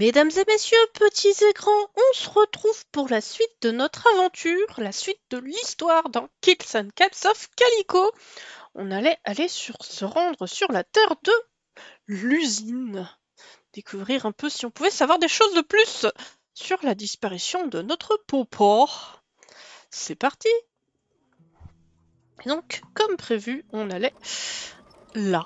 Mesdames et messieurs, petits écrans, on se retrouve pour la suite de notre aventure, la suite de l'histoire dans Kills and Caps of Calico. On allait aller se rendre sur la terre de l'usine, découvrir un peu si on pouvait savoir des choses de plus sur la disparition de notre popor. C'est parti. Donc, comme prévu, on allait là.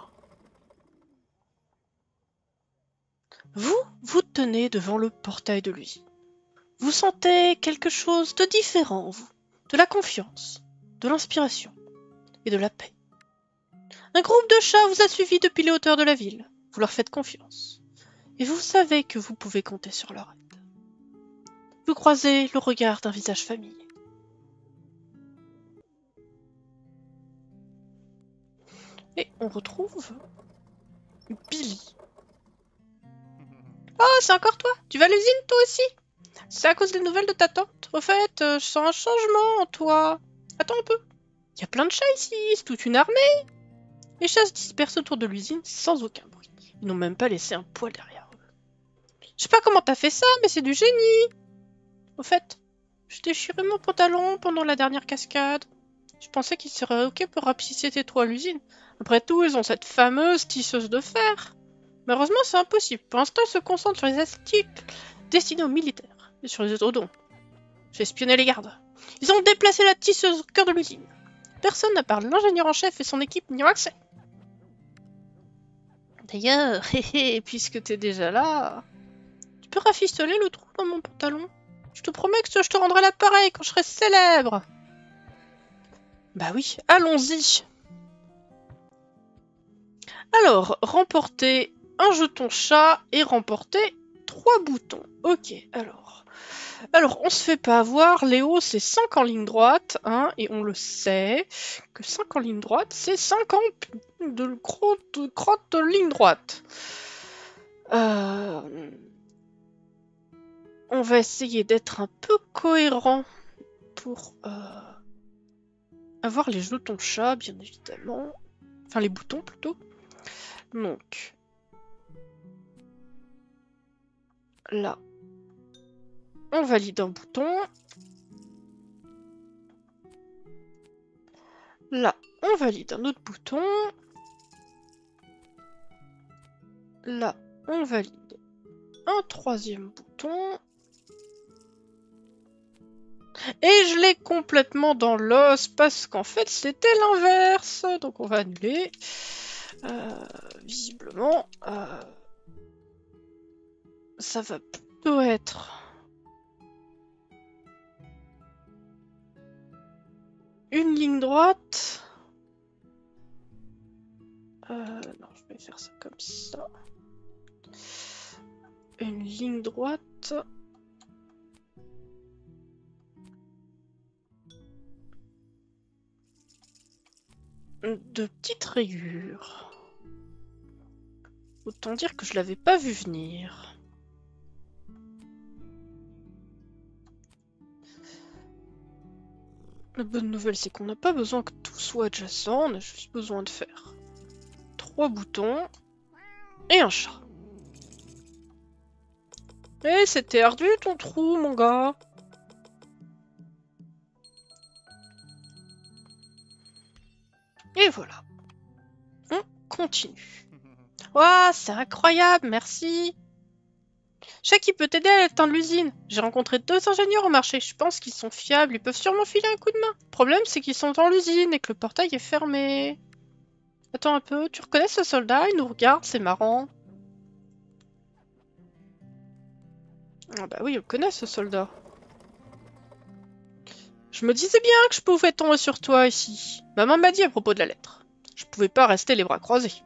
Vous tenez devant le portail de lui. Vous sentez quelque chose de différent en vous, de la confiance, de l'inspiration et de la paix. Un groupe de chats vous a suivi depuis les hauteurs de la ville. Vous leur faites confiance. Et vous savez que vous pouvez compter sur leur aide. Vous croisez le regard d'un visage familier. Et on retrouve Billy. Oh, c'est encore toi? Tu vas à l'usine, toi aussi? C'est à cause des nouvelles de ta tante. Au fait, je sens un changement en toi. Attends un peu. Il y a plein de chats ici, c'est toute une armée. Les chats se dispersent autour de l'usine sans aucun bruit. Ils n'ont même pas laissé un poil derrière eux. Je sais pas comment t'as fait ça, mais c'est du génie. Au fait, je déchirais mon pantalon pendant la dernière cascade. Je pensais qu'il serait ok pour rapetisser tes toits à l'usine. Après tout, ils ont cette fameuse tisseuse de fer. Malheureusement, c'est impossible. Pour l'instant, ils se concentrent sur les articles destinés aux militaires et sur les autodons. J'ai espionné les gardes. Ils ont déplacé la tisseuse au cœur de l'usine. Personne à part l'ingénieur en chef et son équipe n'y ont accès. D'ailleurs, puisque t'es déjà là, tu peux rafistoler le trou dans mon pantalon. Je te promets que je te rendrai l'appareil quand je serai célèbre. Bah oui, allons-y. Alors, remporter un jeton chat et remporter 3 boutons. Ok, alors on se fait pas avoir. Léo, c'est 5 en ligne droite, hein, et on le sait que 5 en ligne droite, c'est 5 en de crotte de ligne droite. On va essayer d'être un peu cohérent pour avoir les jetons chat, bien évidemment. Enfin, les boutons, plutôt. Donc, là, on valide un bouton. Là, on valide un autre bouton. Là, on valide un troisième bouton. Et je l'ai complètement dans l'os parce qu'en fait, c'était l'inverse. Donc, on va annuler. Visiblement, ça va plutôt être une ligne droite. Non, je vais faire ça comme ça. Une ligne droite. De petites rayures. Autant dire que je l'avais pas vu venir. La bonne nouvelle, c'est qu'on n'a pas besoin que tout soit adjacent, on a juste besoin de faire 3 boutons et un chat. Eh, c'était ardu ton trou, mon gars! Et voilà. On continue. Waouh, c'est incroyable, merci. Je sais qui peut t'aider à atteindre l'usine. J'ai rencontré 2 ingénieurs au marché. Je pense qu'ils sont fiables. Ils peuvent sûrement filer un coup de main. Le problème, c'est qu'ils sont dans l'usine et que le portail est fermé. Attends un peu. Tu reconnais ce soldat? Il nous regarde, c'est marrant. Ah bah oui, on le connaît, ce soldat. Je me disais bien que je pouvais tomber sur toi ici. Maman m'a dit à propos de la lettre. Je pouvais pas rester les bras croisés.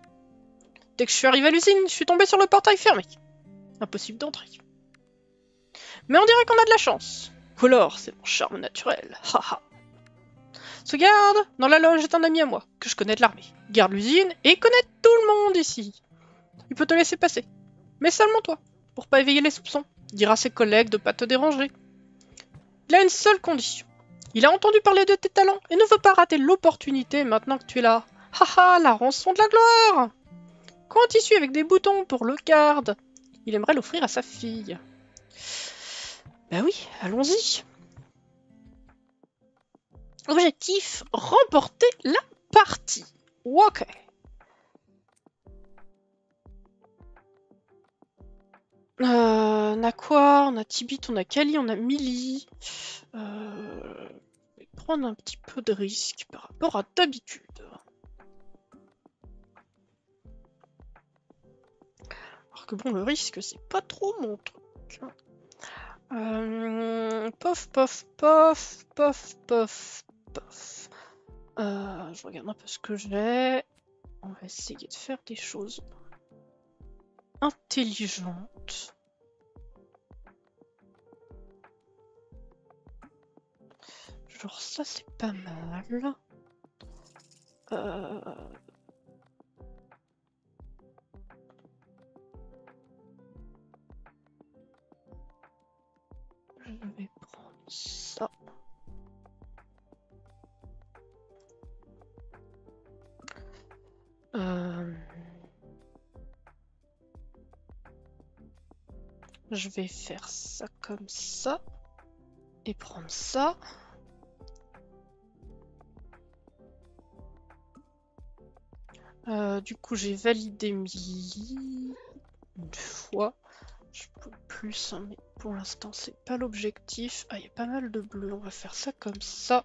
Dès que je suis arrivée à l'usine, je suis tombée sur le portail fermé. Impossible d'entrer. Mais on dirait qu'on a de la chance. Ou alors, c'est mon charme naturel. Haha. Ce garde dans la loge est un ami à moi, que je connais de l'armée. Il garde l'usine et connaît tout le monde ici. Il peut te laisser passer. Mais seulement toi, pour pas éveiller les soupçons. Il dira à ses collègues de pas te déranger. Il a une seule condition. Il a entendu parler de tes talents et ne veut pas rater l'opportunité maintenant que tu es là. Haha, la rançon de la gloire! Quand il suit avec des boutons pour le garde, Il aimerait l'offrir à sa fille. Ben oui, allons-y. Objectif, remporter la partie. Ok. On a quoi? On a Tibit, on a Kali, on a Millie. Je vais prendre un petit peu de risque par rapport à d'habitude. Alors que bon, le risque, c'est pas trop mon truc. Pof, pof, pof, pof, pof, pof. Je regarde un peu ce que j'ai. On va essayer de faire des choses intelligente. Genre ça c'est pas mal. Je vais prendre ça. Je vais faire ça comme ça et prendre ça. Du coup, j'ai validé Millie une fois. Je peux plus, hein, mais pour l'instant, c'est pas l'objectif. Ah, il y a pas mal de bleu. On va faire ça comme ça.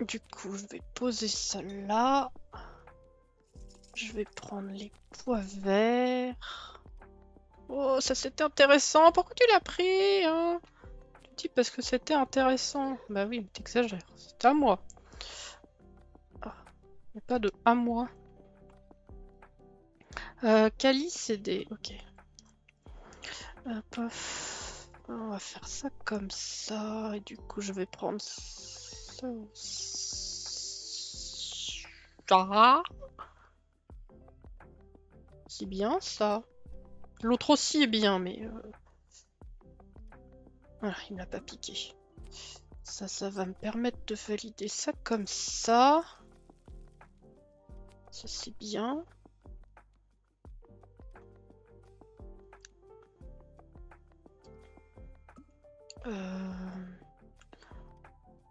Du coup, je vais poser ça là. Je vais prendre les pois verts. Oh, ça c'était intéressant. Pourquoi tu l'as pris, hein? Tu dis parce que c'était intéressant. Bah oui, mais t'exagères. C'était à moi. Ah, mais pas de à moi. Kali, c'est des... Ok. On va faire ça comme ça. Et du coup, je vais prendre ça aussi. Ah. C'est bien ça. L'autre aussi est bien, mais... Voilà, il ne l'a pas piqué. Ça, ça va me permettre de valider ça comme ça. Ça, c'est bien.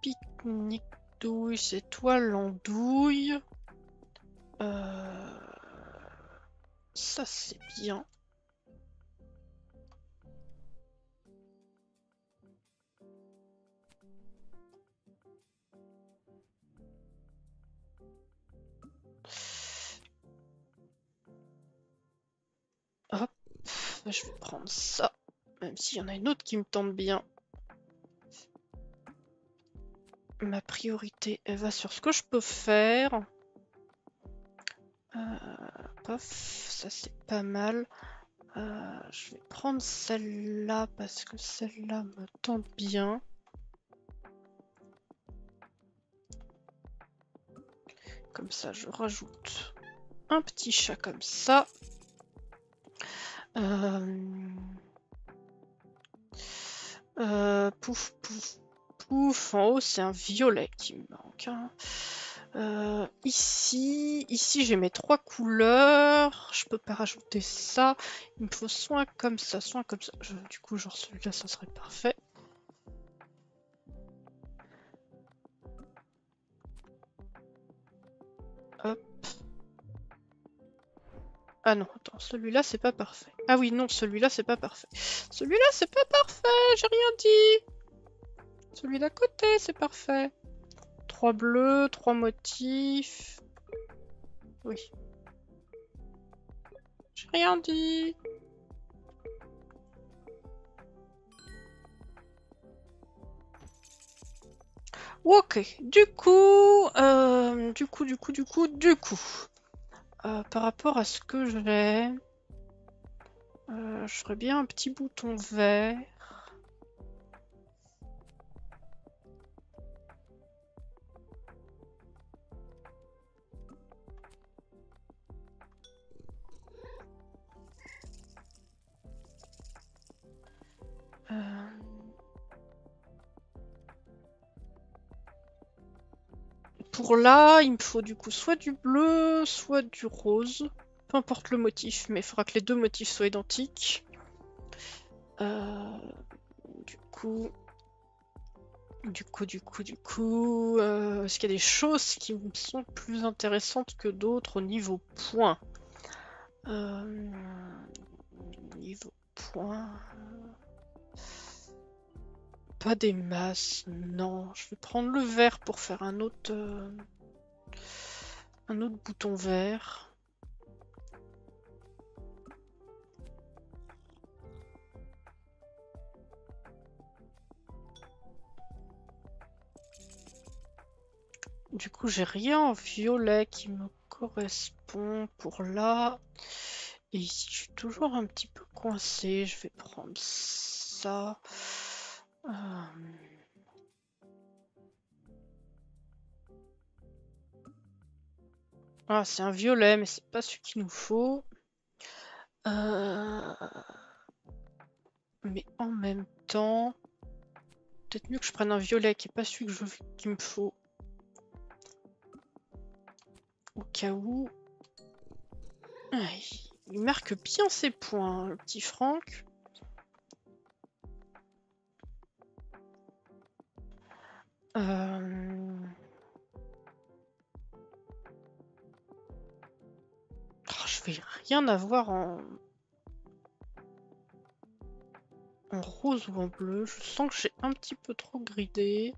Pique-nique douille, c'est toi l'andouille. Ça c'est bien. Hop, je vais prendre ça, même s'il y en a une autre qui me tente bien. Ma priorité, elle va sur ce que je peux faire. Ça c'est pas mal. Je vais prendre celle-là parce que celle-là me tente bien. Comme ça je rajoute un petit chat comme ça. Pouf pouf pouf. En haut c'est un violet qui me manque, hein. Ici j'ai mes trois couleurs, je peux pas rajouter ça, il me faut soin comme ça, du coup genre celui-là ça serait parfait. Hop. Ah non, attends, celui-là c'est pas parfait. Ah oui non, celui-là c'est pas parfait. Celui-là c'est pas parfait, j'ai rien dit. Celui d'à côté c'est parfait. 3 bleus, 3 motifs. Oui. J'ai rien dit. Ok. Du coup. Par rapport à ce que j'ai, je ferais bien un petit bouton vert. Pour là, il me faut du coup soit du bleu, soit du rose. Peu importe le motif, mais il faudra que les deux motifs soient identiques. Du coup, est-ce qu'il y a des choses qui me sont plus intéressantes que d'autres au niveau points? Niveau points... Pas des masses, non. Je vais prendre le vert pour faire un autre bouton vert. Du coup, j'ai rien en violet qui me correspond pour là. Et ici, je suis toujours un petit peu coincée. Je vais prendre ça. Ah, c'est un violet, mais c'est pas ce qu'il nous faut. Mais en même temps, peut-être mieux que je prenne un violet qui est pas celui qu'il me faut. Au cas où. Il marque bien ses points, hein, le petit Franck. Oh, je vais rien avoir en rose ou en bleu. Je sens que j'ai un petit peu trop gridé.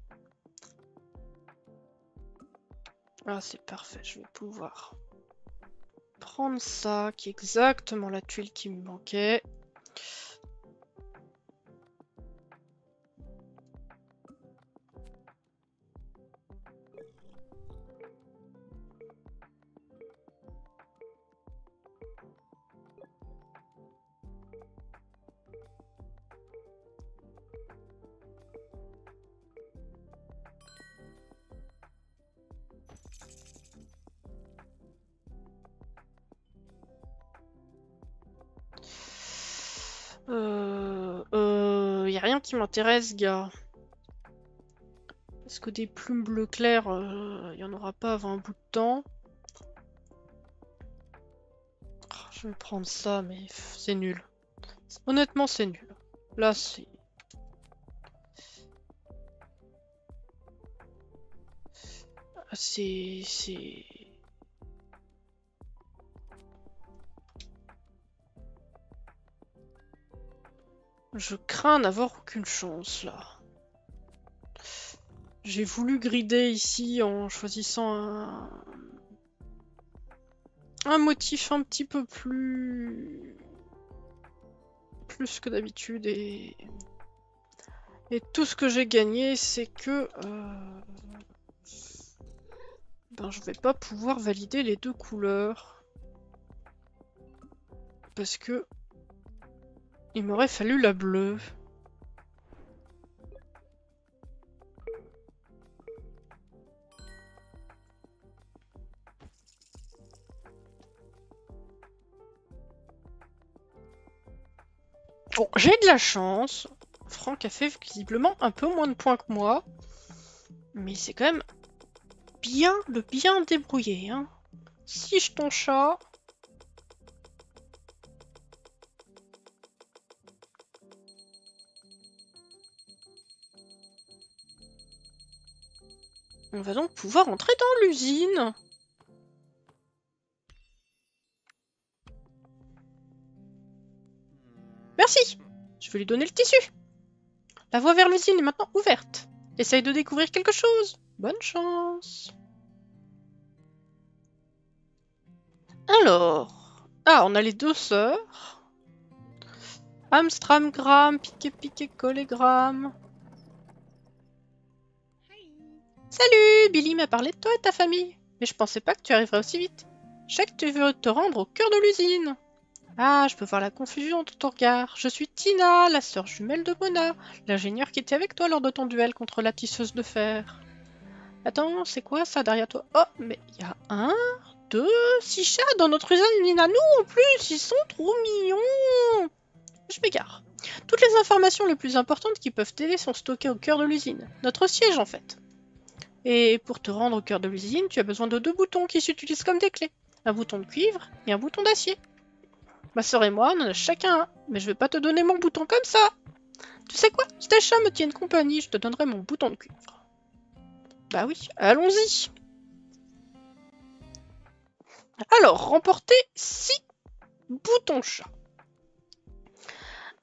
Ah, c'est parfait, je vais pouvoir prendre ça, qui est exactement la tuile qui me manquait. Qui m'intéresse, gars, parce que des plumes bleu clair, il n'y en aura pas avant un bout de temps. Oh, je vais prendre ça, mais c'est nul. Honnêtement, c'est nul. Là, c'est... Je crains n'avoir aucune chance, là. J'ai voulu grider ici en choisissant un motif un petit peu plus que d'habitude. Et tout ce que j'ai gagné, c'est que... Ben, je vais pas pouvoir valider les deux couleurs. Parce que... il m'aurait fallu la bleue. Bon, j'ai de la chance. Franck a fait visiblement un peu moins de points que moi. Mais c'est quand même bien débrouillé, hein. Si je ton chat... On va donc pouvoir entrer dans l'usine. Merci. Je vais lui donner le tissu. La voie vers l'usine est maintenant ouverte. Essaye de découvrir quelque chose. Bonne chance. Alors... ah, on a les deux sœurs. Amstramgram, piqué-collégramme. Salut, Billy m'a parlé de toi et ta famille, mais je pensais pas que tu arriverais aussi vite. Je sais que tu veux te rendre au cœur de l'usine. Ah, je peux voir la confusion dans ton regard. Je suis Tina, la sœur jumelle de Mona, l'ingénieure qui était avec toi lors de ton duel contre la tisseuse de fer. Attends, c'est quoi ça derrière toi? Oh, mais il y a 1, 2, 6 chats dans notre usine, Nina. Nous en plus, ils sont trop mignons. Je m'égare. Toutes les informations les plus importantes qui peuvent t'aider sont stockées au cœur de l'usine. Notre siège en fait. Et pour te rendre au cœur de l'usine, tu as besoin de 2 boutons qui s'utilisent comme des clés. un bouton de cuivre et un bouton d'acier. Ma soeur et moi, on en a chacun un, mais je vais pas te donner mon bouton comme ça. Tu sais quoi? Si tes chats me tiennent compagnie, je te donnerai mon bouton de cuivre. Bah oui, allons-y. Alors, remporter 6 boutons chat.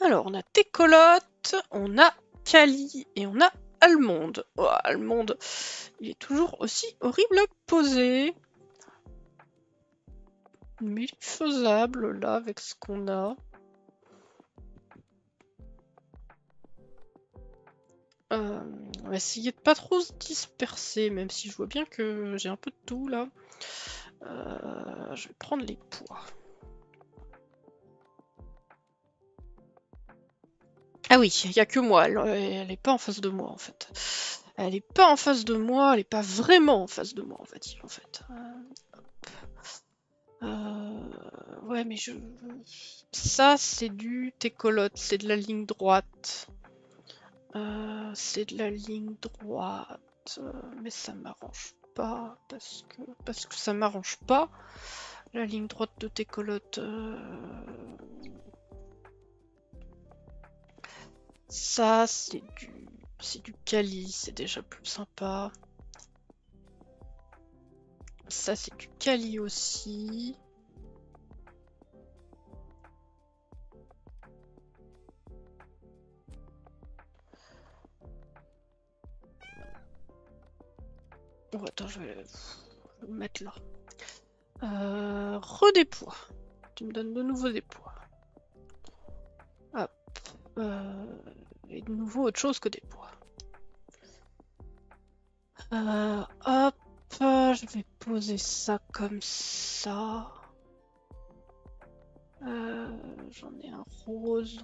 Alors, on a Tecolote, on a Kali et on a Allemande. Oh, Allemande, il est toujours aussi horrible à poser. Mais il est faisable, là, avec ce qu'on a. On va essayer de pas trop se disperser, même si je vois bien que j'ai un peu de tout, là. Je vais prendre les poids. Ah oui, il n'y a que moi, elle n'est pas en face de moi en fait. Elle n'est pas en face de moi, elle n'est pas vraiment en face de moi, on va dire en fait. Ouais, mais je... Ça, c'est du Tecolote, c'est de la ligne droite. Mais ça m'arrange pas, parce que ça m'arrange pas. La ligne droite de Tecolote... Ça, c'est du Kali, c'est déjà plus sympa. Ça, c'est du Kali aussi. Oh, attends, je vais le mettre là. Redéploie. Tu me donnes de nouveaux déploies. Hop. Et de nouveau autre chose que des poids. Hop, je vais poser ça comme ça. J'en ai un rose.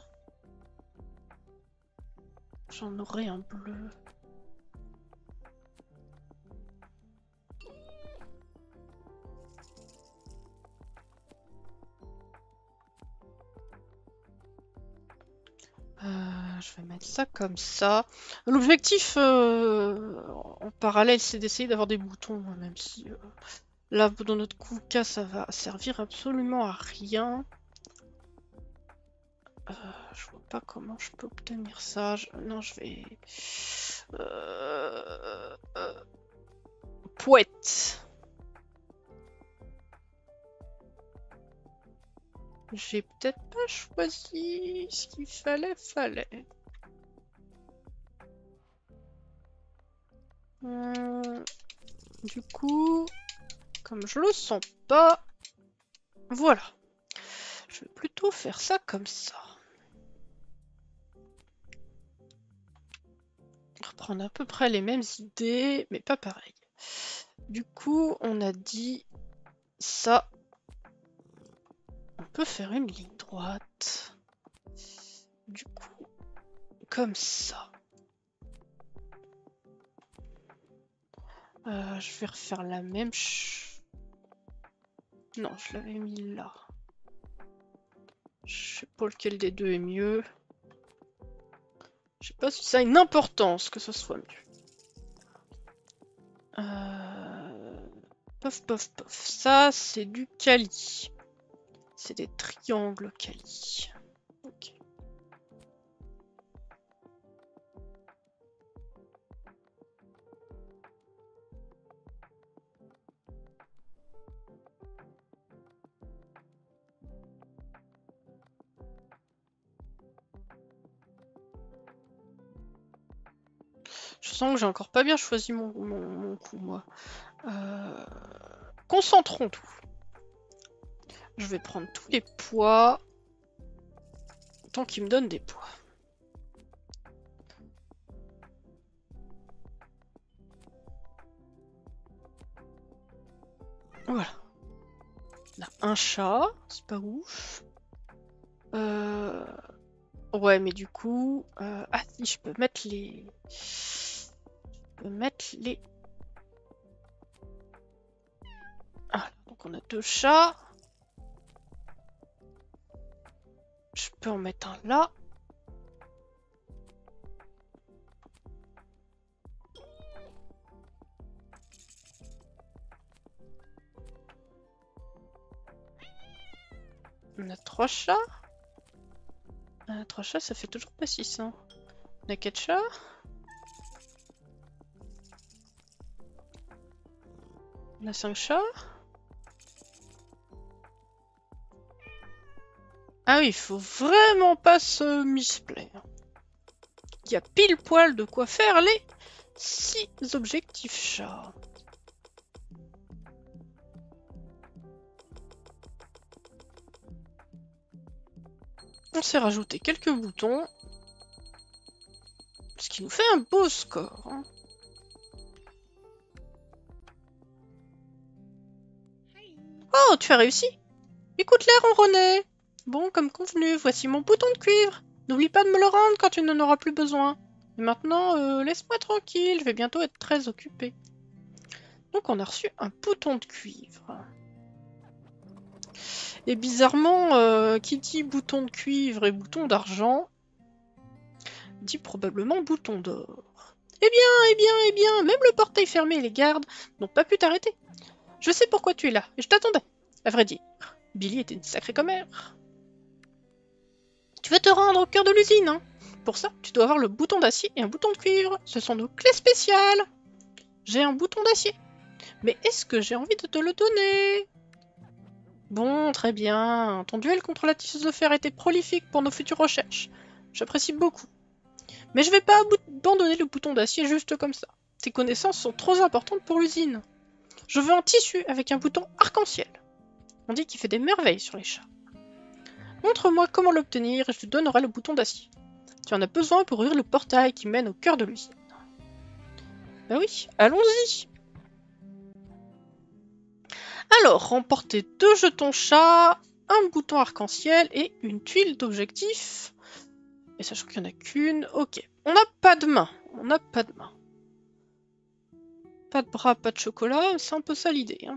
J'en aurai un bleu. Je vais mettre ça comme ça. L'objectif en parallèle, c'est d'essayer d'avoir des boutons, même si là, dans notre cas, ça va servir absolument à rien. Je vois pas comment je peux obtenir ça. Non, je vais... Poète. J'ai peut-être pas choisi ce qu'il fallait. Du coup, comme je le sens pas, voilà. Je vais plutôt faire ça comme ça. Reprendre à peu près les mêmes idées, mais pas pareil. Du coup, on a dit ça. On peut faire une ligne droite. Du coup, comme ça. Je vais refaire la même... Non, je l'avais mis là. Je sais pas lequel des deux est mieux. Je sais pas si ça a une importance que ce soit mieux. Pof, pof, pof. Ça, c'est du Kali. C'est des triangles Kali. Ok. Je sens que j'ai encore pas bien choisi mon coup, moi. Concentrons tout. Je vais prendre tous les poids. Tant qu'ils me donnent des poids. Voilà. On a un chat. C'est pas ouf. Ouais, mais du coup... Ah si, je peux mettre les... Ah, donc on a 2 chats. Je peux en mettre un là. On a 3 chats. 3 chats, ça fait toujours pas 600. On a 4 chats. On a 5 chats. Ah oui, il faut vraiment pas se misplaire. Il y a pile poil de quoi faire les 6 objectifs chats. On s'est rajouté quelques boutons, ce qui nous fait un beau score. Hein. Oh, tu as réussi! Écoute l'air ronronner. Bon, comme convenu, voici mon bouton de cuivre. N'oublie pas de me le rendre quand tu n'en auras plus besoin. Et maintenant, laisse-moi tranquille, je vais bientôt être très occupée. Donc on a reçu un bouton de cuivre. Et bizarrement, qui dit bouton de cuivre et bouton d'argent, dit probablement bouton d'or. Eh bien, même le portail fermé et les gardes n'ont pas pu t'arrêter. Je sais pourquoi tu es là, et je t'attendais. À vrai dire, Billy était une sacrée commère. Tu veux te rendre au cœur de l'usine, hein? Pour ça, tu dois avoir le bouton d'acier et un bouton de cuivre. Ce sont nos clés spéciales. J'ai un bouton d'acier. Mais est-ce que j'ai envie de te le donner? Bon, très bien. Ton duel contre la tisseuse de fer était prolifique pour nos futures recherches. J'apprécie beaucoup. Mais je vais pas abandonner le bouton d'acier juste comme ça. Tes connaissances sont trop importantes pour l'usine. Je veux un tissu avec un bouton arc-en-ciel. On dit qu'il fait des merveilles sur les chats. Montre-moi comment l'obtenir et je te donnerai le bouton d'acier. Tu en as besoin pour ouvrir le portail qui mène au cœur de l'usine. Bah oui, allons-y. Alors, remportez 2 jetons chat, un bouton arc-en-ciel et une tuile d'objectif. Et sachant qu'il n'y en a qu'une, ok. On n'a pas de main, on n'a pas de main. Pas de bras, pas de chocolat, c'est un peu ça l'idée.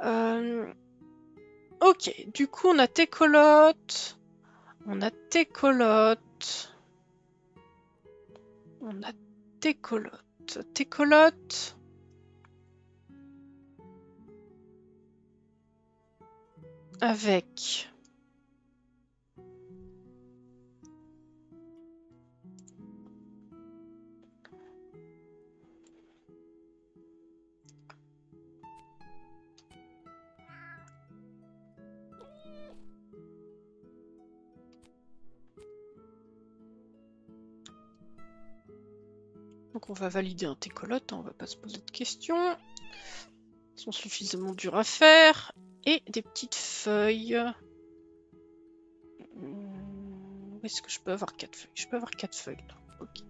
Hein. Ok, du coup on a Tecolote. On a Tecolote. Avec donc on va valider un Tecolote, on va pas se poser de questions. Ils sont suffisamment durs à faire. Et des petites feuilles. Où est-ce que je peux avoir 4 feuilles? Je peux avoir 4 feuilles. Non. Ok.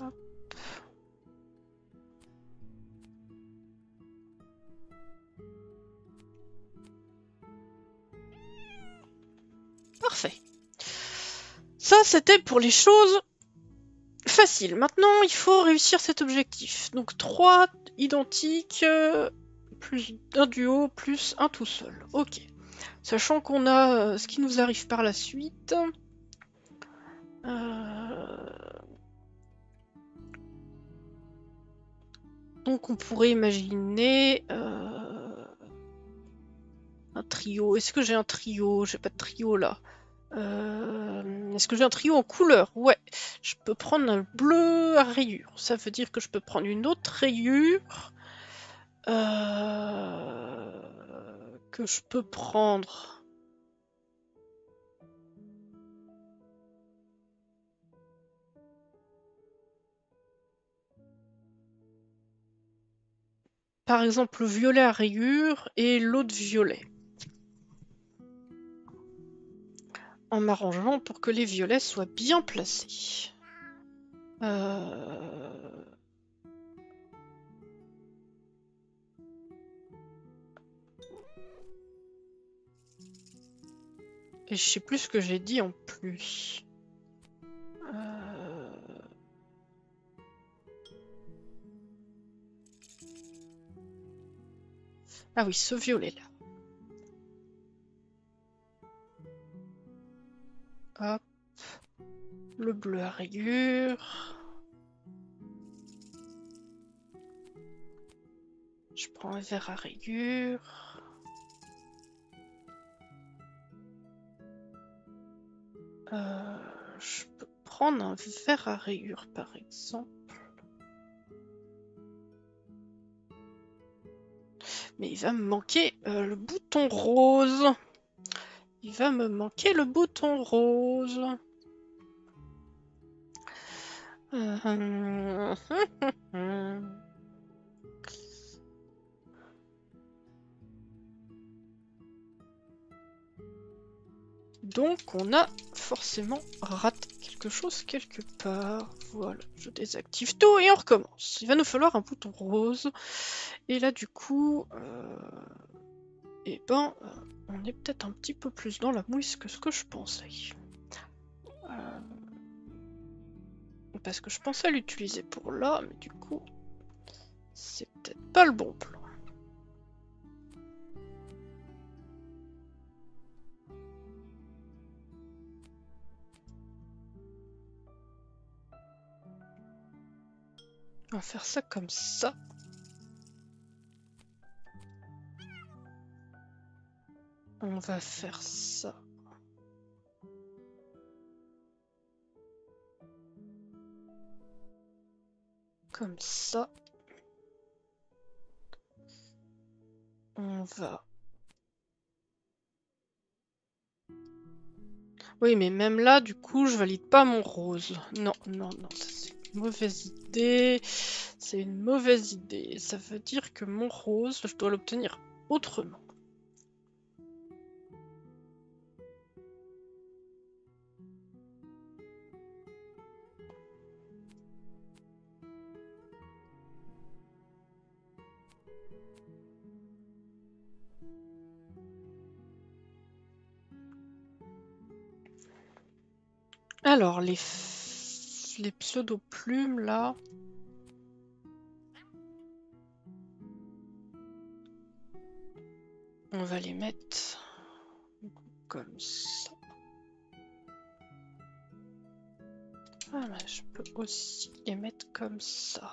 Hop. Parfait. Ça, c'était pour les choses faciles. Maintenant, il faut réussir cet objectif. Donc 3 identiques. Plus un duo, plus un tout seul. Ok. Sachant qu'on a ce qui nous arrive par la suite. Donc on pourrait imaginer un trio. Est-ce que j'ai un trio? J'ai pas de trio là. Est-ce que j'ai un trio en couleur? Ouais. Je peux prendre un bleu à rayures. Ça veut dire que je peux prendre une autre rayure. Que je peux prendre par exemple le violet à rayures et l'autre violet en m'arrangeant pour que les violets soient bien placés. Et je sais plus ce que j'ai dit en plus. Ah oui, ce violet là. Hop. Le bleu à rayures. Je prends un vert à rayures. Je peux prendre un verre à rayures, par exemple. Mais il va me manquer le bouton rose. Il va me manquer le bouton rose. Donc on a forcément raté quelque chose quelque part. Voilà, je désactive tout et on recommence. Il va nous falloir un bouton rose. Et là du coup, on est peut-être un petit peu plus dans la mouise que ce que je pensais. Parce que je pensais l'utiliser pour là, mais du coup, c'est peut-être pas le bon plan. On va faire ça comme ça. On va faire ça. Comme ça. On va... Oui, mais même là, du coup, je valide pas mon rose. Non, non, non, ça c'est... mauvaise idée, c'est une mauvaise idée. Ça veut dire que mon rose, je dois l'obtenir autrement. Alors, les pseudo-plumes, là. On va les mettre comme ça. Voilà, je peux aussi les mettre comme ça.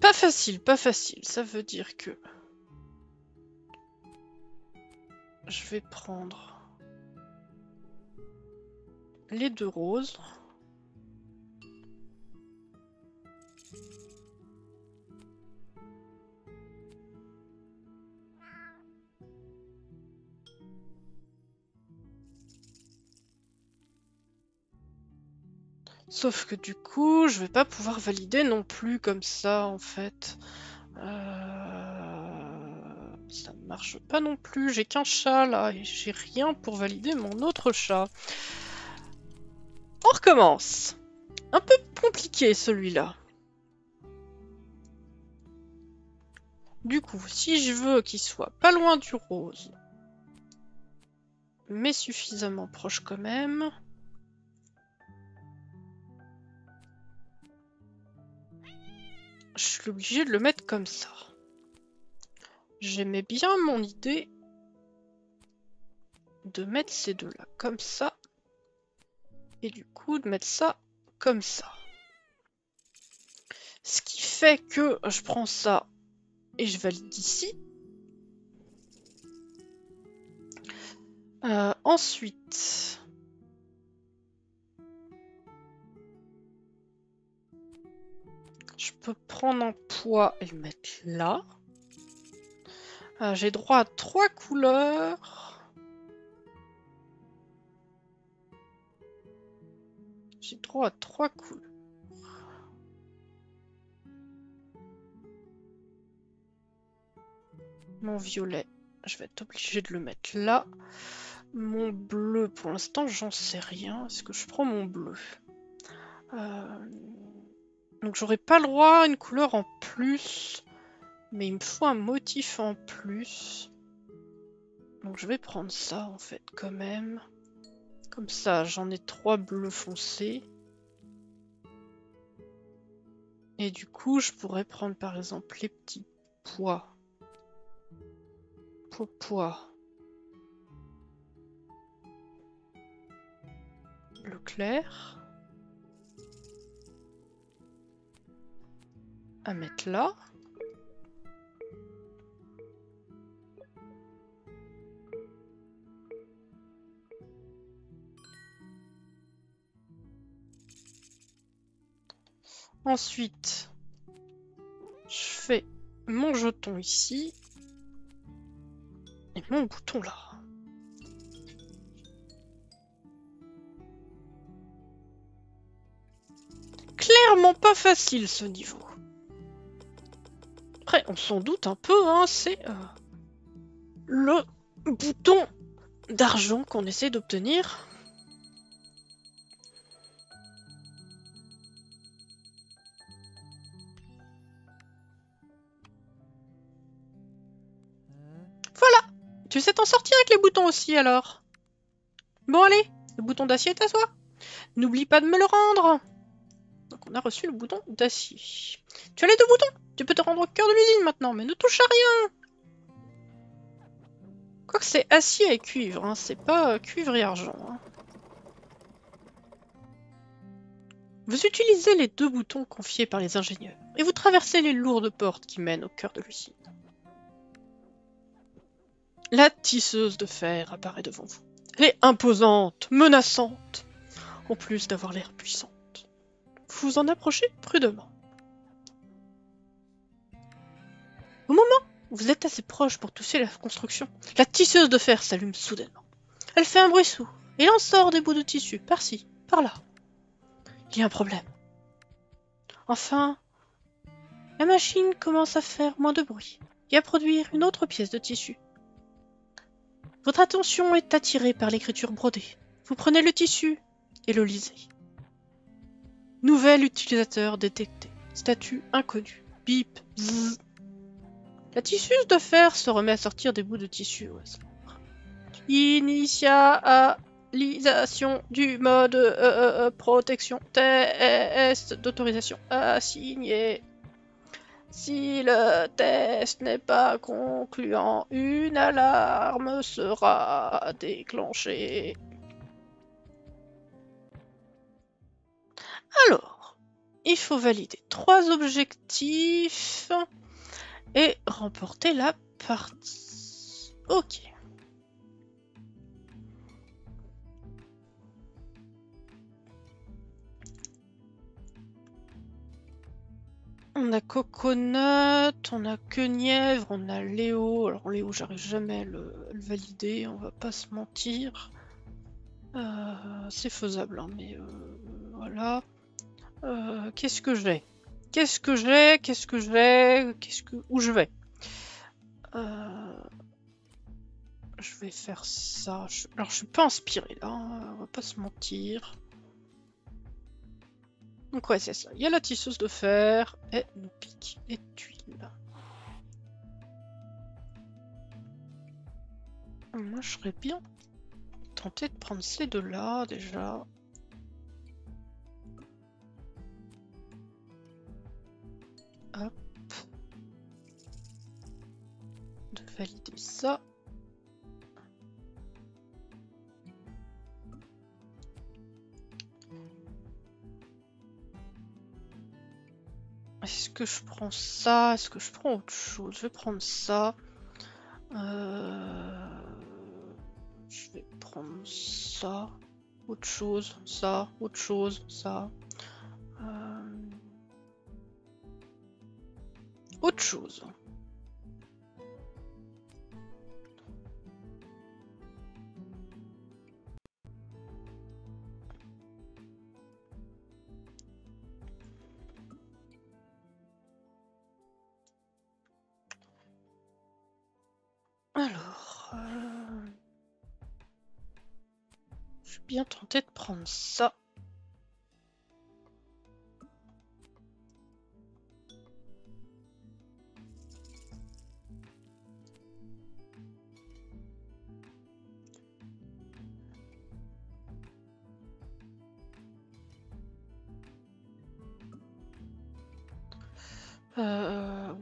Pas facile, pas facile. Ça veut dire que je vais prendre les deux roses. Sauf que du coup, je vais pas pouvoir valider non plus comme ça, en fait. Ça marche pas non plus. J'ai qu'un chat, là, et j'ai rien pour valider mon autre chat. On recommence. Un peu compliqué, celui-là. Du coup, si je veux qu'il soit pas loin du rose, mais suffisamment proche quand même... Je suis obligée de le mettre comme ça. J'aimais bien mon idée de mettre ces deux-là comme ça. Et du coup, de mettre ça comme ça. Ce qui fait que je prends ça et je valide ici. Ensuite... Je peux prendre un poids et le mettre là. J'ai droit à 3 couleurs. J'ai droit à 3 couleurs. Mon violet, je vais être obligée de le mettre là. Mon bleu, pour l'instant, j'en sais rien. Est-ce que je prends mon bleu ? Donc j'aurais pas le droit à une couleur en plus, mais il me faut un motif en plus. Donc je vais prendre ça en fait quand même. Comme ça, j'en ai 3 bleus foncés. Et du coup, je pourrais prendre par exemple les petits pois. Pois. Bleu clair. à mettre là. Ensuite, je fais mon jeton ici et mon bouton là. Clairement pas facile ce niveau. Après, on s'en doute un peu, hein, c'est le bouton d'argent qu'on essaie d'obtenir. Tu sais t'en sortir avec les boutons aussi, alors. Bon, allez, le bouton d'acier est à toi. N'oublie pas de me le rendre. Donc, on a reçu le bouton d'acier. Tu as les deux boutons. Tu peux te rendre au cœur de l'usine maintenant, mais ne touche à rien. Quoique c'est acier et cuivre, hein. C'est pas cuivre et argent. Hein. Vous utilisez les deux boutons confiés par les ingénieurs et vous traversez les lourdes portes qui mènent au cœur de l'usine. La tisseuse de fer apparaît devant vous. Elle est imposante, menaçante, en plus d'avoir l'air puissante. Vous vous en approchez prudemment. Au moment où vous êtes assez proche pour toucher la construction, la tisseuse de fer s'allume soudainement. Elle fait un bruit sourd, et il en sort des bouts de tissu, par-ci, par-là. Il y a un problème. Enfin, la machine commence à faire moins de bruit et à produire une autre pièce de tissu. Votre attention est attirée par l'écriture brodée. Vous prenez le tissu et le lisez. Nouvel utilisateur détecté. Statut inconnu. Bip. Zzz. La tisseuse de fer se remet à sortir des bouts de tissu au hasard. Initialisation du mode protection. Test d'autorisation assigné. Si le test n'est pas concluant, une alarme sera déclenchée. Alors, il faut valider 3 objectifs et remporter la partie. Ok. On a Coconut, on a Cunièvre, on a Léo. Alors Léo, j'arrive jamais à le valider, on va pas se mentir. C'est faisable, hein, mais voilà. Qu'est-ce que j'ai? Où je vais? Je vais faire ça. Alors je suis pas inspirée là, on va pas se mentir. Donc ouais, c'est ça. Il y a la tisseuse de fer et nous pique les tuiles. Moi, je serais bien tenté de prendre ces deux-là, déjà. Hop. De valider ça. Est-ce que je prends ça? Est-ce que je prends autre chose? Je vais prendre ça. Je vais prendre ça. Autre chose, ça. Autre chose, ça. Autre chose. Bien tenté de prendre ça.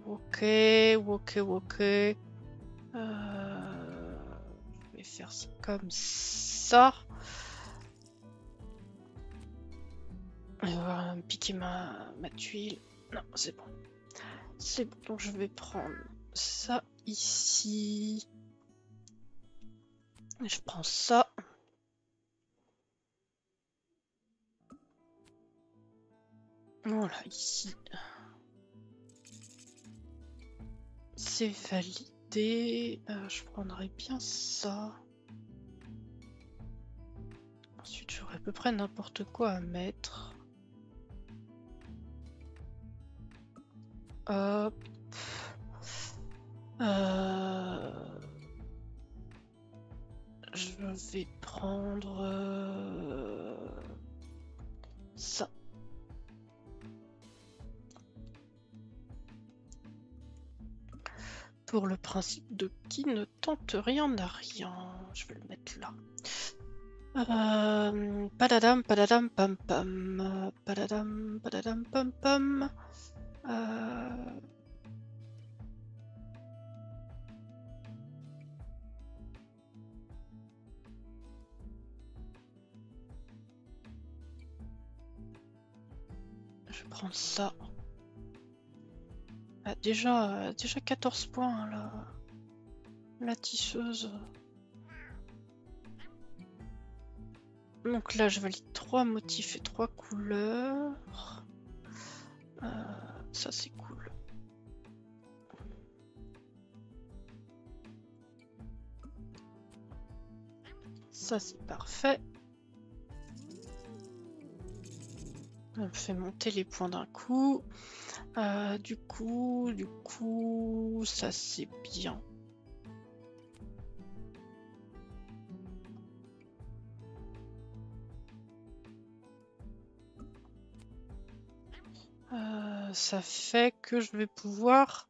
Ok. Je vais faire ça comme ça. Elle va piquer ma tuile. Non, c'est bon. C'est bon, je vais prendre ça ici. Je prends ça. Voilà, ici. C'est validé. Je prendrai bien ça. Ensuite, j'aurai à peu près n'importe quoi à mettre. Hop. Je vais prendre ça. Pour le principe de qui ne tente rien n'a rien. Je vais le mettre là. Padadam, padadam, pam pam. Padadam, padadam, pam pam. Je prends ça. Ah, déjà 14 points, hein, la tisseuse. Donc là, je valide 3 motifs et 3 couleurs. Ça, c'est cool. Ça, c'est parfait. On fait monter les points d'un coup. Du coup, ça c'est bien. Ça fait que je vais pouvoir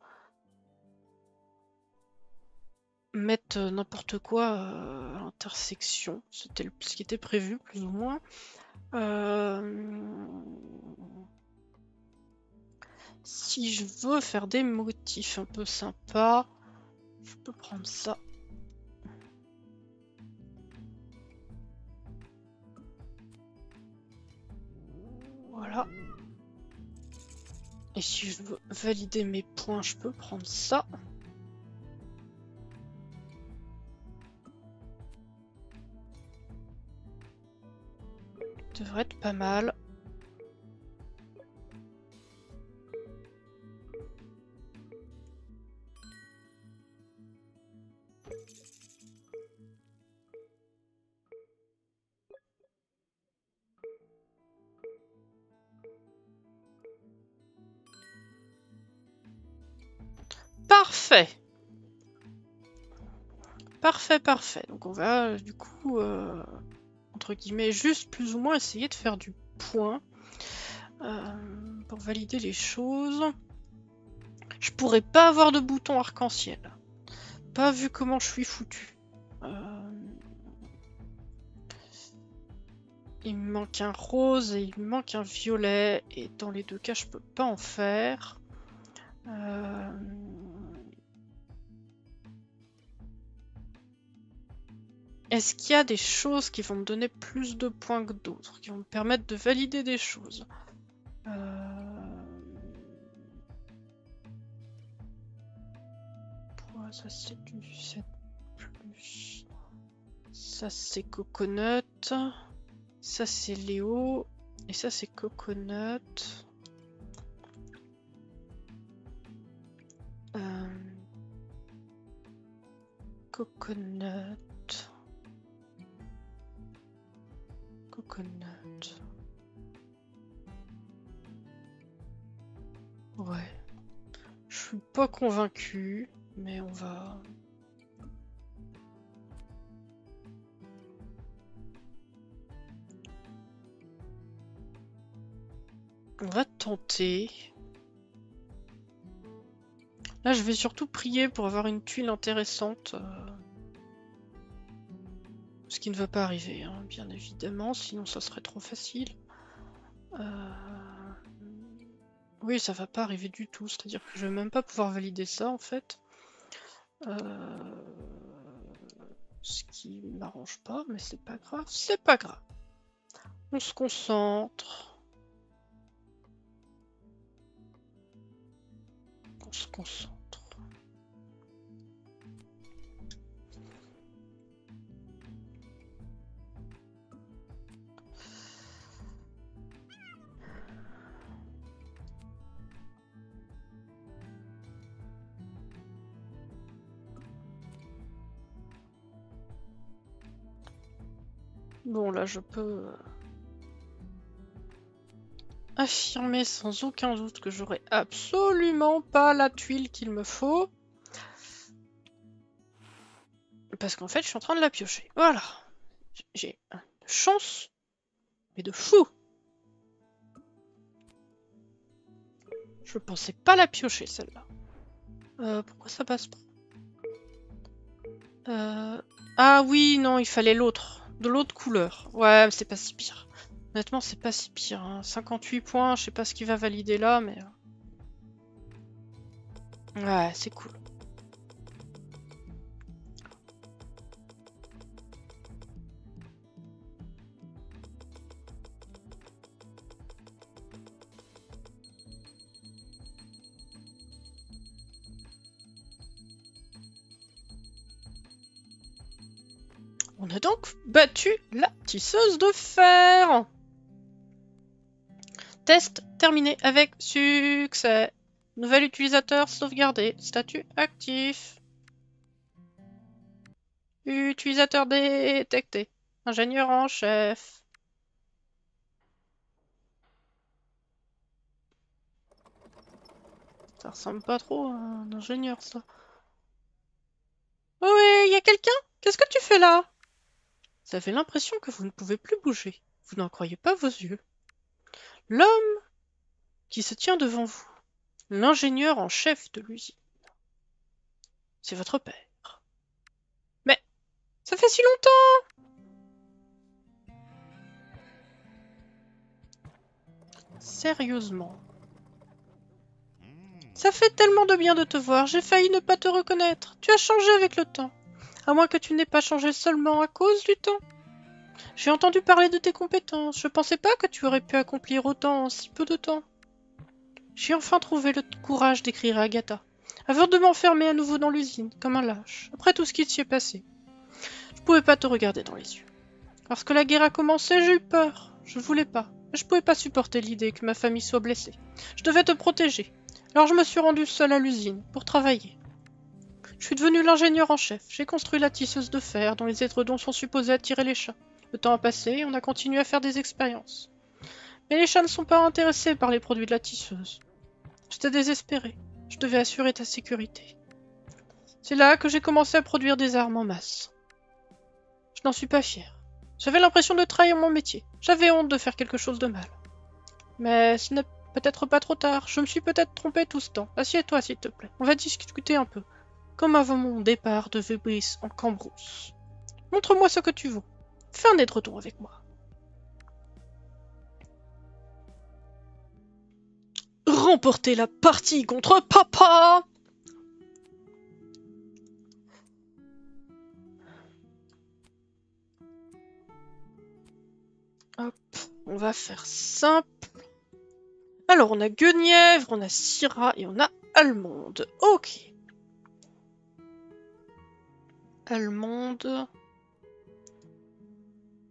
mettre n'importe quoi à l'intersection. C'était ce qui était prévu, plus ou moins. Si je veux faire des motifs un peu sympas, je peux prendre ça. Voilà. Et si je veux valider mes points, je peux prendre ça. Ça devrait être pas mal. Parfait. Parfait, parfait. Donc on va du coup, entre guillemets, juste plus ou moins essayer de faire du point pour valider les choses. Je pourrais pas avoir de bouton arc-en-ciel. Pas vu comment je suis foutu. Il me manque un rose et il me manque un violet. Et dans les deux cas, je peux pas en faire. Est-ce qu'il y a des choses qui vont me donner plus de points que d'autres, qui vont me permettre de valider des choses? Ça c'est du 7 plus. Ça c'est Coconut. Ça c'est Léo. Et ça c'est Coconut. Coconut. Ouais. Je suis pas convaincue, mais on va... On va tenter. Là, je vais surtout prier pour avoir une tuile intéressante. Ce qui ne va pas arriver, hein, bien évidemment, sinon ça serait trop facile. Oui, ça va pas arriver du tout, c'est-à-dire que je vais même pas pouvoir valider ça, en fait. Ce qui m'arrange pas, mais c'est pas grave, c'est pas grave. On se concentre. qu'on se concentre. Bon, là, je peux affirmer sans aucun doute que j'aurai absolument pas la tuile qu'il me faut. Parce qu'en fait, je suis en train de la piocher. Voilà. J'ai une chance, mais de fou. Je pensais pas la piocher, celle-là. Pourquoi ça passe pas? Ah oui, non, il fallait l'autre. De l'autre couleur. Ouais, c'est pas si pire. Honnêtement, c'est pas si pire. Hein. 58 points, je sais pas ce qui va valider là, mais... Ouais, c'est cool. On a donc battu la tisseuse de fer. Test terminé avec succès. Nouvel utilisateur sauvegardé. Statut actif. Utilisateur détecté. Ingénieur en chef. Ça ressemble pas trop à un ingénieur, ça. Oui, y a quelqu'un? Qu'est-ce que tu fais là? Vous avez l'impression que vous ne pouvez plus bouger. Vous n'en croyez pas vos yeux. L'homme qui se tient devant vous, l'ingénieur en chef de l'usine, c'est votre père. Mais ça fait si longtemps! Sérieusement. Ça fait tellement de bien de te voir, j'ai failli ne pas te reconnaître. Tu as changé avec le temps. À moins que tu n'aies pas changé seulement à cause du temps. J'ai entendu parler de tes compétences. Je pensais pas que tu aurais pu accomplir autant en si peu de temps. J'ai enfin trouvé le courage d'écrire à Agatha, avant de m'enfermer à nouveau dans l'usine, comme un lâche, après tout ce qui s'y est passé. Je pouvais pas te regarder dans les yeux. Lorsque la guerre a commencé, j'ai eu peur. Je voulais pas. Je pouvais pas supporter l'idée que ma famille soit blessée. Je devais te protéger. Alors je me suis rendue seule à l'usine, pour travailler. Je suis devenu l'ingénieur en chef. J'ai construit la tisseuse de fer dont les édredons sont supposés attirer les chats. Le temps a passé et on a continué à faire des expériences. Mais les chats ne sont pas intéressés par les produits de la tisseuse. J'étais désespéré. Je devais assurer ta sécurité. C'est là que j'ai commencé à produire des armes en masse. Je n'en suis pas fier. J'avais l'impression de trahir mon métier. J'avais honte de faire quelque chose de mal. Mais ce n'est peut-être pas trop tard. Je me suis peut-être trompé tout ce temps. Assieds-toi s'il te plaît. On va discuter un peu. Comme avant mon départ de Vébris en Cambrousse. Montre-moi ce que tu vaux. Fais un édredon avec moi. Remporter la partie contre papa! Hop, on va faire simple. Alors, on a Guenièvre, on a Syrah et on a Allemande. Ok. Allemande.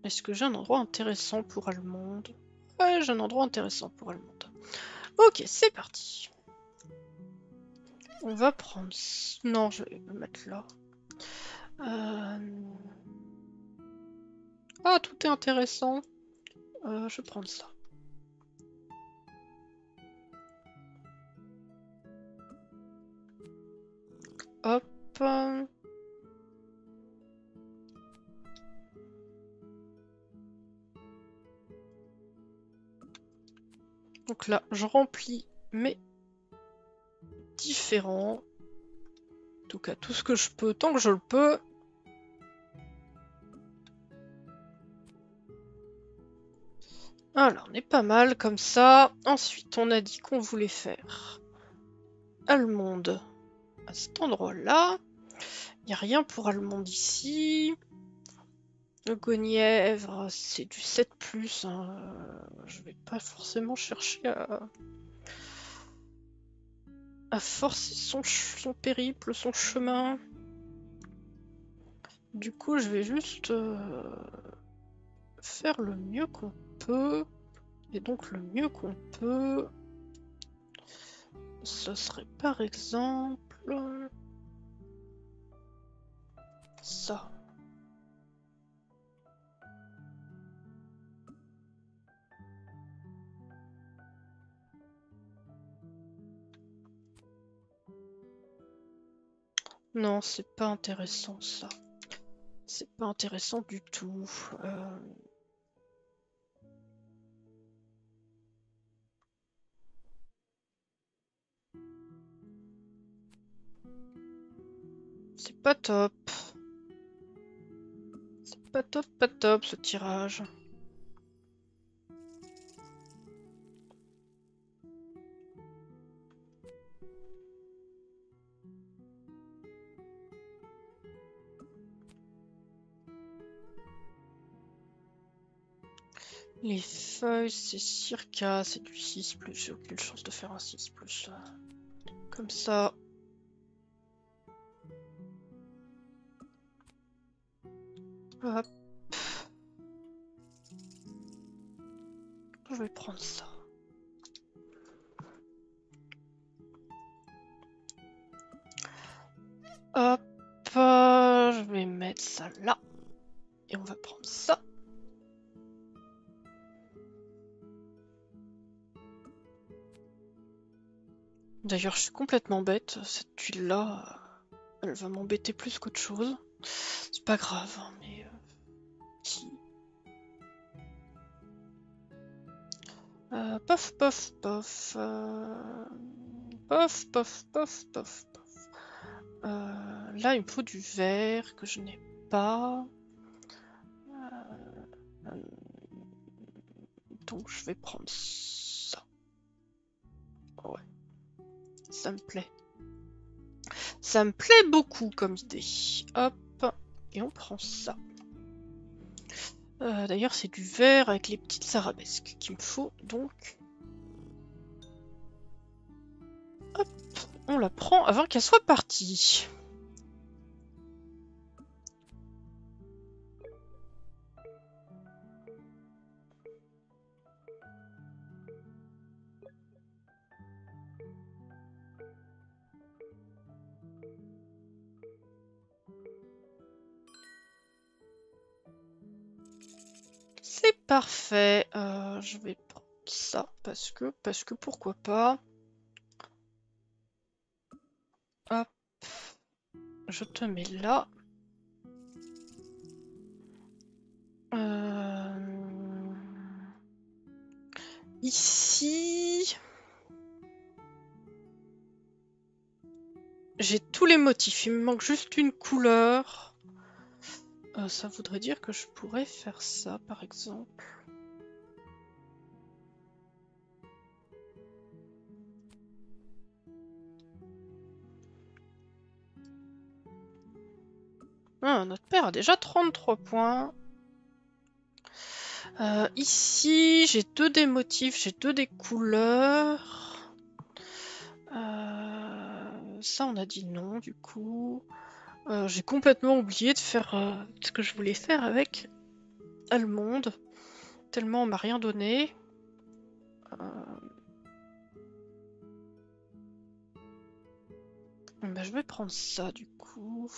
Est-ce que j'ai un endroit intéressant pour Allemande? Ouais, j'ai un endroit intéressant pour Allemande. Ok, c'est parti. On va prendre... Non, je vais me mettre là. Ah, tout est intéressant. Je vais prendre ça. Hop. Donc là, je remplis mes différents. En tout cas, tout ce que je peux, tant que je le peux. Alors, on est pas mal comme ça. Ensuite, on a dit qu'on voulait faire Allemande à cet endroit-là. Il n'y a rien pour Allemande ici. Le Guenièvre, c'est du 7+, hein. Je vais pas forcément chercher à forcé son périple, son chemin. Du coup, je vais juste faire le mieux qu'on peut. Et donc, le mieux qu'on peut, ce serait par exemple ça. Non, c'est pas intéressant ça. C'est pas intéressant du tout. C'est pas top. C'est pas top ce tirage. Les feuilles, c'est circa, c'est du 6+, j'ai aucune chance de faire un 6+. Comme ça. Hop. Je vais prendre ça. Hop, je vais mettre ça là. Et on va prendre ça. D'ailleurs, je suis complètement bête. Cette tuile-là, elle va m'embêter plus qu'autre chose. C'est pas grave, hein, mais... Pof, pof, pof... Pof, pof, pof, pof, pof... Là, il me faut du vert que je n'ai pas... Donc, je vais prendre ça. Ouais. Ça me plaît. Ça me plaît beaucoup comme idée. Hop. Et on prend ça. D'ailleurs, c'est du vert avec les petites arabesques qu'il me faut. Donc... Hop. On la prend avant qu'elle soit partie. Parfait, je vais prendre ça parce que pourquoi pas. Hop, je te mets là. Ici, j'ai tous les motifs, il me manque juste une couleur. Ça voudrait dire que je pourrais faire ça, par exemple. Ah, notre père a déjà 33 points. Ici, j'ai deux des motifs, j'ai deux des couleurs. Ça, on a dit non, du coup... j'ai complètement oublié de faire ce que je voulais faire avec Allemande. Tellement on m'a rien donné. Ben, je vais prendre ça du coup.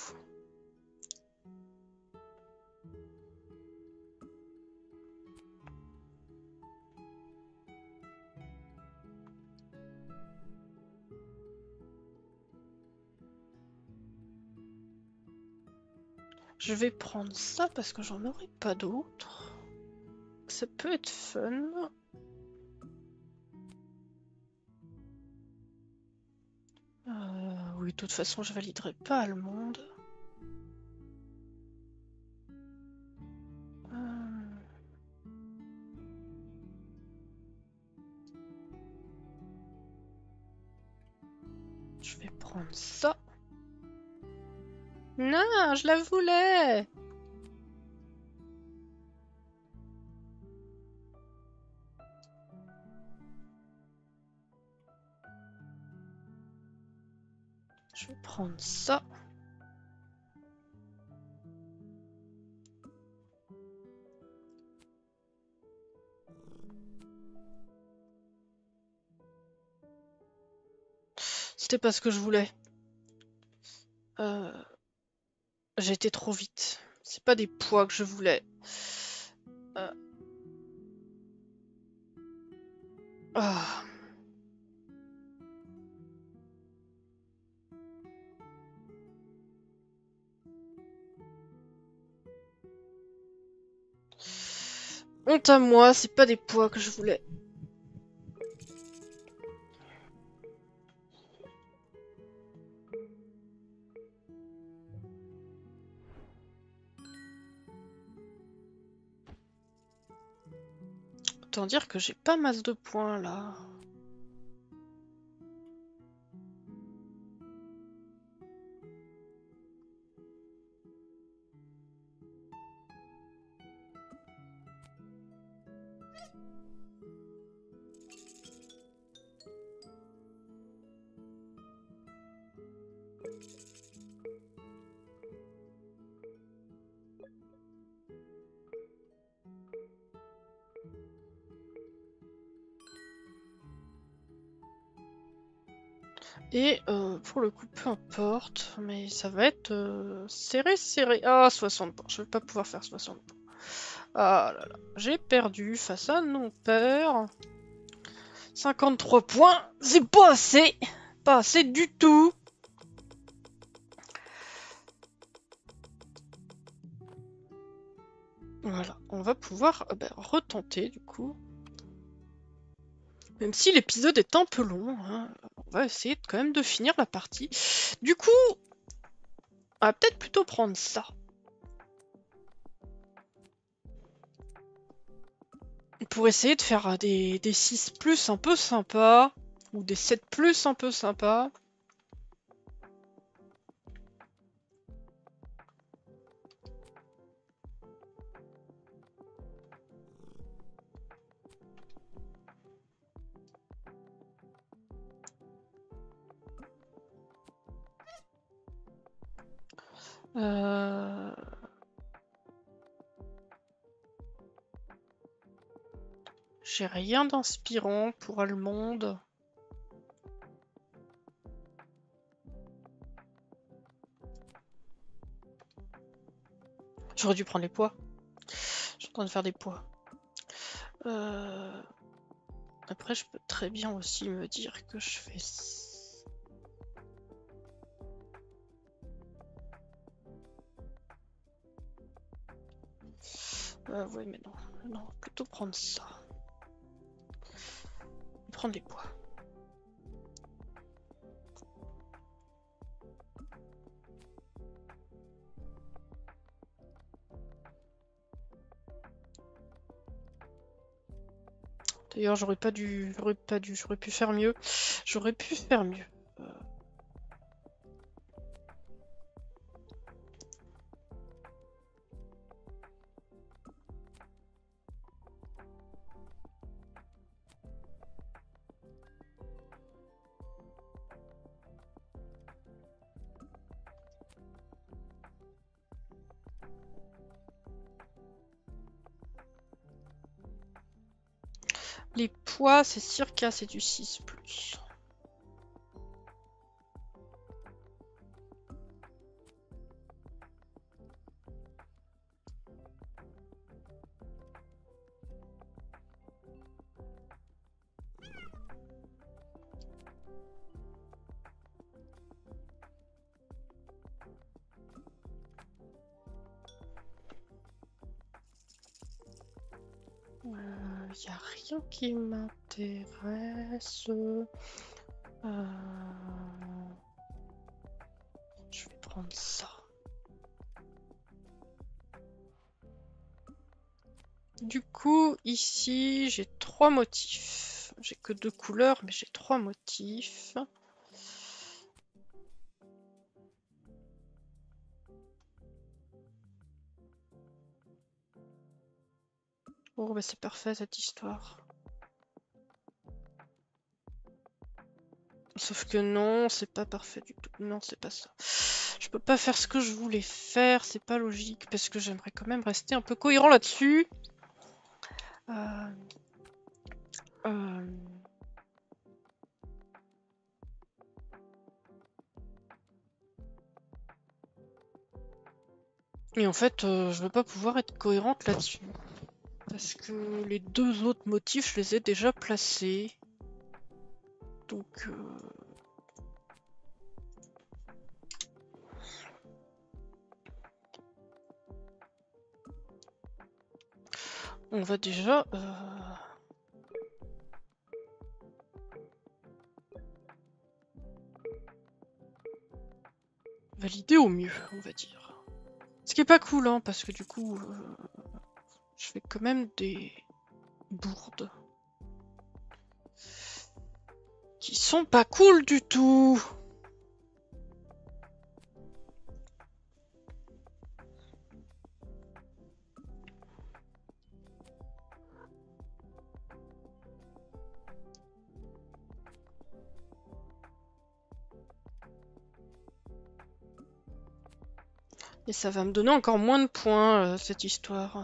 Je vais prendre ça parce que j'en aurai pas d'autres. Ça peut être fun. Oui, de toute façon, je validerai pas Allemande. Je vais prendre ça. Non, je la voulais. Je vais prendre ça. C'était pas ce que je voulais. J'ai été trop vite. C'est pas des poids que je voulais. Ah. Honte à moi, c'est pas des poids que je voulais. Autant dire que j'ai pas masse de points là. Et pour le coup, peu importe, mais ça va être serré, serré. Ah, 60 points, je vais pas pouvoir faire 60 points. Ah là là, j'ai perdu face à mon père. 53 points, c'est pas assez du tout. Voilà, on va pouvoir retenter du coup. Même si l'épisode est un peu long, hein, on va essayer quand même de finir la partie. Du coup, on va peut-être plutôt prendre ça. Pour essayer de faire des 6+ un peu sympas, ou des 7+ un peu sympas. J'ai rien d'inspirant pour Allemande. J'aurais dû prendre les poids. Je suis en train de faire des poids. Après, je peux très bien aussi me dire que je fais ça. Oui, mais non, non, plutôt prendre ça. Prendre les poids. D'ailleurs, j'aurais pu faire mieux. J'aurais pu faire mieux. Les poids, c'est circa, c'est du 6+. Il n'y a rien qui m'intéresse. Je vais prendre ça. Du coup, ici, j'ai 3 motifs. J'ai que 2 couleurs, mais j'ai 3 motifs. Oh, bah c'est parfait cette histoire. Sauf que non, c'est pas parfait du tout. Non, c'est pas ça. Je peux pas faire ce que je voulais faire, c'est pas logique, parce que j'aimerais quand même rester un peu cohérent là-dessus. Et en fait, je vais pas pouvoir être cohérente là-dessus. Parce que les deux autres motifs, je les ai déjà placés. Donc... On va déjà... valider au mieux, on va dire. Ce qui est pas cool, hein, parce que du coup, je fais quand même des bourdes. Qui sont pas cool du tout. Et ça va me donner encore moins de points, cette histoire.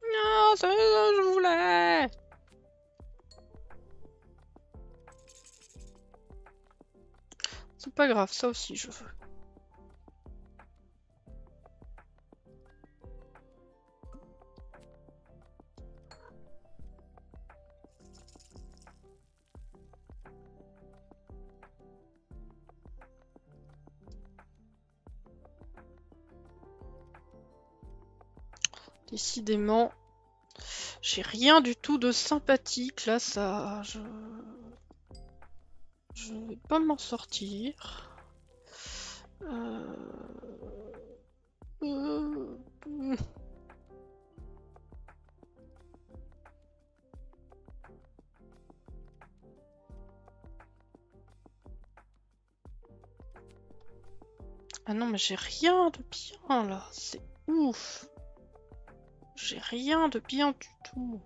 Non, c'est ce que je voulais. C'est pas grave, ça aussi je veux. Décidément, j'ai rien du tout de sympathique, là, ça... Je vais pas m'en sortir. Ah non, mais j'ai rien de bien, là, c'est ouf. J'ai rien de bien du tout.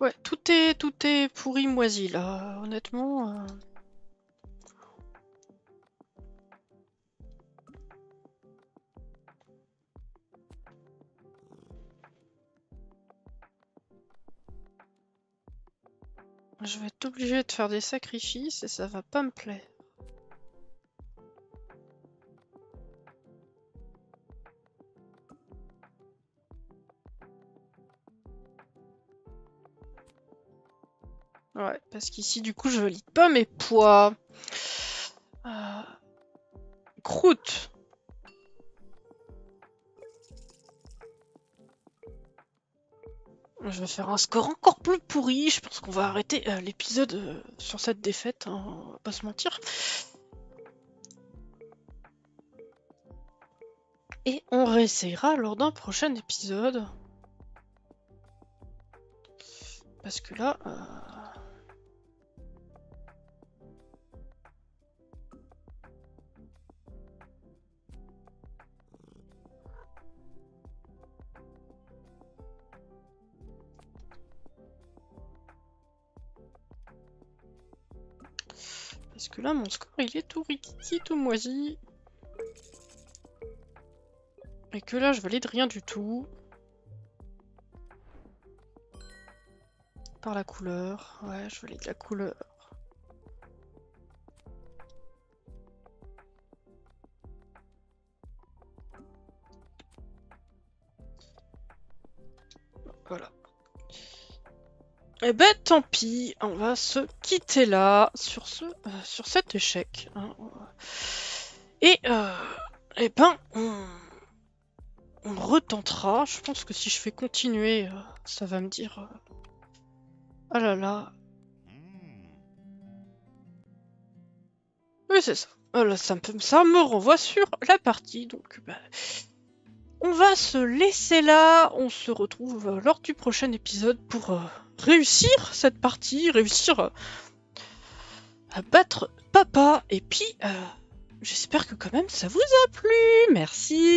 Ouais, tout est pourri moisi là, honnêtement. Je vais être obligée de faire des sacrifices et ça va pas me plaire. Ouais, parce qu'ici, du coup, je valide pas mes poids. Croûte. Je vais faire un score encore plus pourri. Je pense qu'on va arrêter l'épisode sur cette défaite, hein, on va pas se mentir. Et on réessayera lors d'un prochain épisode. Parce que là... Parce que là, mon score, il est tout rikiki, tout moisi. Et que là, je valide rien du tout. Par la couleur. Ouais, je valide la couleur. Voilà. Eh ben tant pis, on va se quitter là sur cet échec. Hein. Et eh ben on retentera. Je pense que si je fais continuer, ça va me dire. Ah là là. Oui, c'est ça. Voilà, ça me renvoie sur la partie, donc bah, on va se laisser là. On se retrouve lors du prochain épisode pour réussir cette partie, réussir à battre papa. Et puis, j'espère que quand même ça vous a plu. Merci.